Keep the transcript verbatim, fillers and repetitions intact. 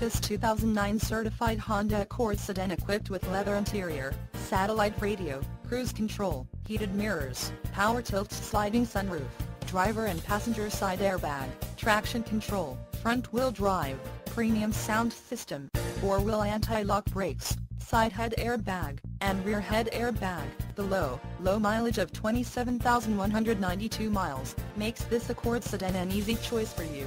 this two thousand nine certified Honda Accord sedan equipped with leather interior, satellite radio, cruise control, heated mirrors, power tilt sliding sunroof, driver and passenger side airbag, traction control, front-wheel drive, premium sound system, four-wheel anti-lock brakes, side head airbag, and rear head airbag. The low, low mileage of twenty-seven thousand one hundred ninety-two miles makes this Accord sedan an easy choice for you.